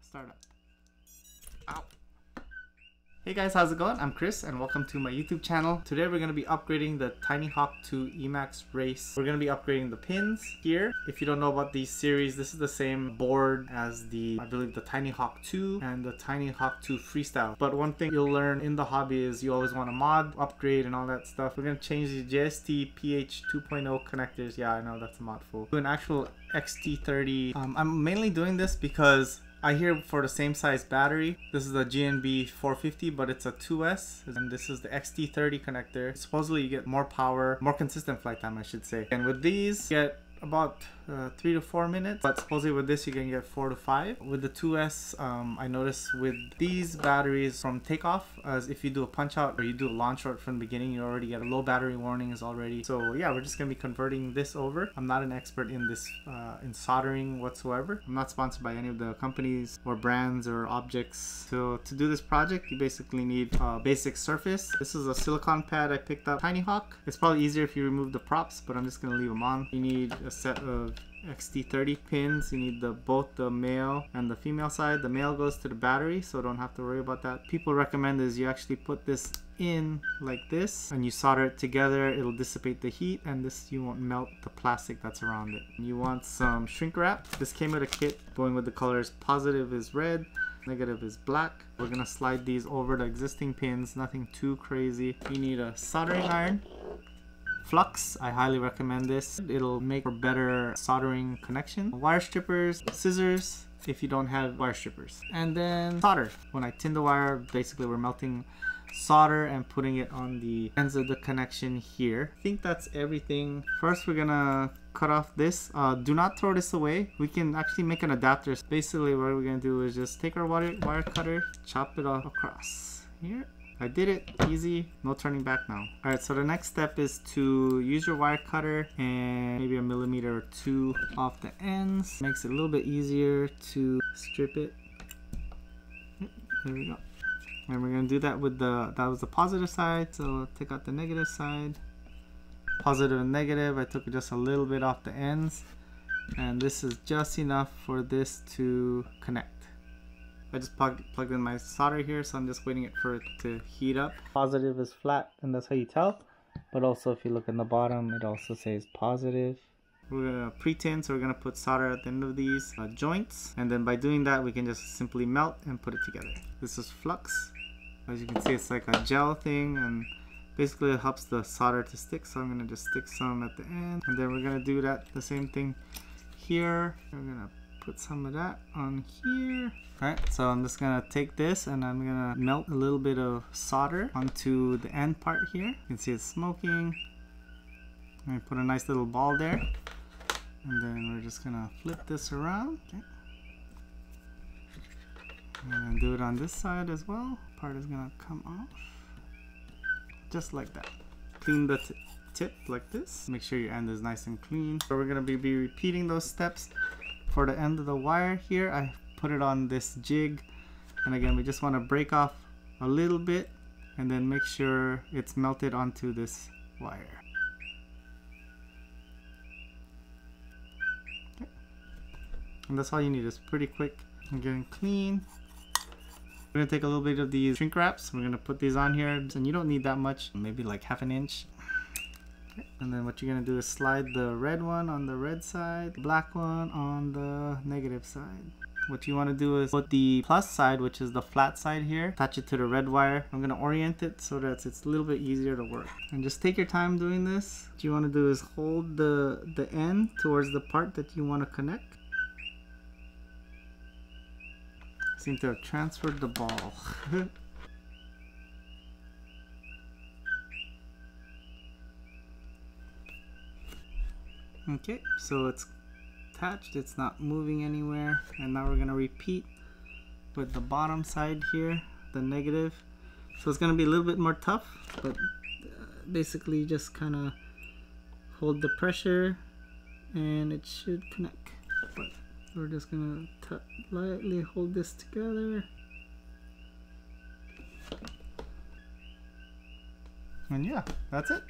Startup. Ow. Hey guys, how's it going? I'm Chris and welcome to my YouTube channel. Today we're going to be upgrading the Tinyhawk 2 EMAX Race. We're going to be upgrading the pins here. If you don't know about these series, this is the same board as I believe the Tinyhawk 2 and the Tinyhawk 2 Freestyle. But one thing you'll learn in the hobby is you always want to mod, upgrade and all that stuff. We're going to change the JST PH 2.0 connectors. Yeah, I know that's a mouthful. To an actual XT30. I'm mainly doing this because I hear for the same size battery. This is the GNB 450, but it's a 2S, and this is the XT30 connector. Supposedly you get more power, more consistent flight time I should say. And with these you get about 3 to 4 minutes, but supposedly with this you can get 4 to 5. With the 2S, I noticed with these batteries from takeoff, as if you do a punch out or you do a launch out from the beginning, you already get a low battery warnings already. So yeah, we're just gonna be converting this over. I'm not an expert in this in soldering whatsoever. I'm not sponsored by any of the companies or brands or objects. So to do this project, you basically need a basic surface. This is a silicone pad I picked up, Tinyhawk. It's probably easier if you remove the props, but I'm just gonna leave them on. You need a set of XT30 pins. You need both the male and the female side. The male goes to the battery, so don't have to worry about that. People recommend is you actually put this in like this and you solder it together. It'll dissipate the heat and this, you won't melt the plastic that's around it. You want some shrink wrap. This came with a kit going with the colors. Positive is red, negative is black. We're gonna slide these over the existing pins, nothing too crazy. You need a soldering iron. Flux, I highly recommend this. It'll make for better soldering connection. Wire strippers, scissors if you don't have wire strippers. And then solder. When I tin the wire, basically we're melting solder and putting it on the ends of the connection here. I think that's everything. First we're gonna cut off this. Do not throw this away. We can actually make an adapter. Basically what we're gonna do is just take our wire cutter, chop it off across here. I did it. Easy. No turning back now. Alright, so the next step is to use your wire cutter and maybe a millimeter or two off the ends. Makes it a little bit easier to strip it. There we go. And we're going to do that with that was the positive side, so I'll take out the negative side. Positive and negative, I took just a little bit off the ends. And this is just enough for this to connect. I just plugged in my solder here, so I'm just waiting for it to heat up. Positive is flat, and that's how you tell. But also, if you look in the bottom, it also says positive. We're gonna pre-tin, so we're gonna put solder at the end of these joints, and then by doing that, we can just simply melt and put it together. This is flux. As you can see, it's like a gel thing, and basically it helps the solder to stick. So I'm gonna just stick some at the end, and then we're gonna do the same thing here. We're gonna put some of that on here. Alright, so I'm just gonna take this and I'm gonna melt a little bit of solder onto the end part here. You can see it's smoking. I'm gonna put a nice little ball there. And then we're just gonna flip this around. Okay. And do it on this side as well. Part is gonna come off. Just like that. Clean the tip like this. Make sure your end is nice and clean. So we're gonna be repeating those steps. For the end of the wire here, I put it on this jig, and again we just want to break off a little bit and then make sure it's melted onto this wire. Okay. And that's all you need. It's pretty quick. I'm getting clean. We're going to take a little bit of these shrink wraps. We're going to put these on here, and you don't need that much, maybe like half an inch. And then what you're going to do is slide the red one on the red side, the black one on the negative side. What you want to do is put the plus side, which is the flat side here, attach it to the red wire. I'm going to orient it so that it's a little bit easier to work. And just take your time doing this. What you want to do is hold the end towards the part that you want to connect. I seem to have transferred the ball. Okay, so it's attached, it's not moving anywhere, and now we're going to repeat with the bottom side here, the negative. So it's going to be a little bit more tough, but basically just kind of hold the pressure and it should connect. But we're just going to lightly hold this together. And yeah, that's it.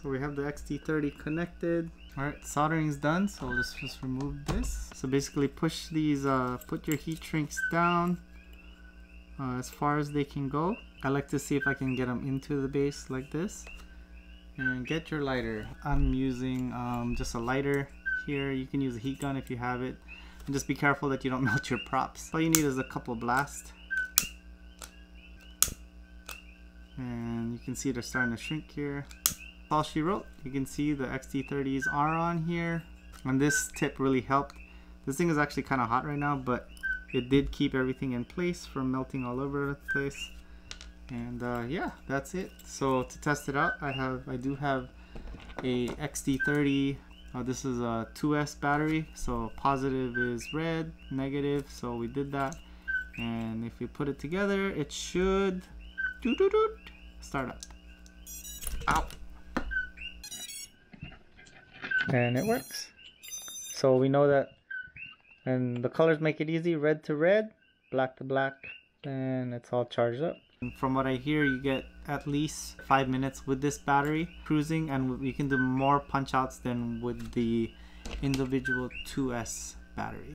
So we have the XT30 connected. Alright, soldering is done, so let's just remove this. So basically push these, put your heat shrinks down as far as they can go. I like to see if I can get them into the base like this. And get your lighter. I'm using just a lighter here. You can use a heat gun if you have it. And just be careful that you don't melt your props. All you need is a couple blasts. And you can see they're starting to shrink here. All she wrote. You can see the XT30s are on here, and this tip really helped. This thing is actually kind of hot right now, but it did keep everything in place from melting all over the place. And yeah, that's it. So to test it out, I do have a XT30. This is a 2S battery, so positive is red, negative, so we did that. And if we put it together, it should start up. Ow! And it works. So we know that, and the colors make it easy, red to red, black to black, and it's all charged up. And from what I hear, you get at least 5 minutes with this battery cruising, and you can do more punch outs than with the individual 2S battery.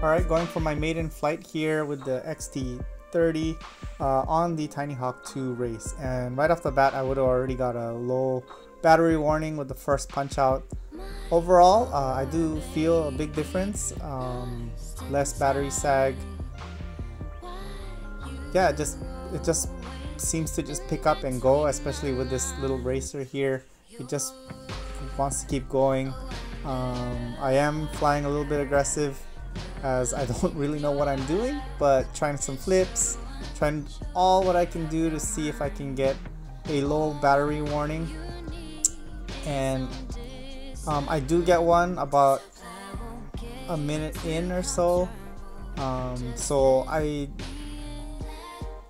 Alright, going for my maiden flight here with the XT30 on the Tinyhawk 2 race, and right off the bat I would have already got a low battery warning with the first punch out. Overall, I do feel a big difference, less battery sag. Yeah, it just seems to just pick up and go, especially with this little racer here. It just wants to keep going. I am flying a little bit aggressive as I don't really know what I'm doing, but trying some flips, trying all what I can do to see if I can get a low battery warning. And I do get one about a minute in or so. So I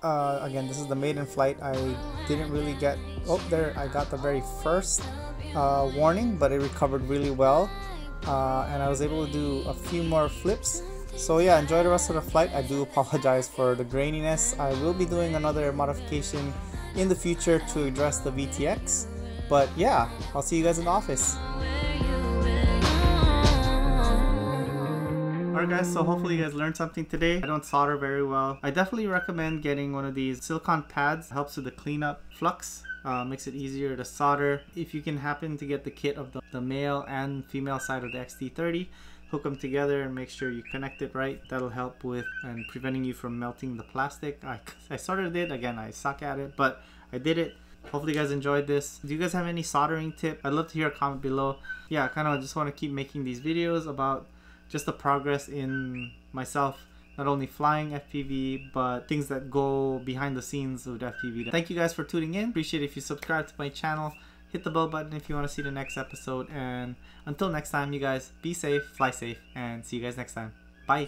again, this is the maiden flight. I didn't really get, oh there, I got the very first warning, but it recovered really well, and I was able to do a few more flips. So yeah, enjoy the rest of the flight. I do apologize for the graininess. I will be doing another modification in the future to address the VTX. But yeah, I'll see you guys in the office. Alright guys, so hopefully you guys learned something today. I don't solder very well. I definitely recommend getting one of these silicone pads. It helps with the cleanup flux. Makes it easier to solder. If you can happen to get the kit of the male and female side of the XT30, hook them together and make sure you connect it right. That'll help with and preventing you from melting the plastic. I soldered it. Again, I suck at it, but I did it. Hopefully you guys enjoyed this. Do you guys have any soldering tip? I'd love to hear a comment below. Yeah, I kind of just want to keep making these videos about just the progress in myself, not only flying FPV, but things that go behind the scenes of FPV. Thank you guys for tuning in. Appreciate it if you subscribe to my channel. Hit the bell button if you want to see the next episode. And until next time, you guys be safe, fly safe, and see you guys next time. Bye.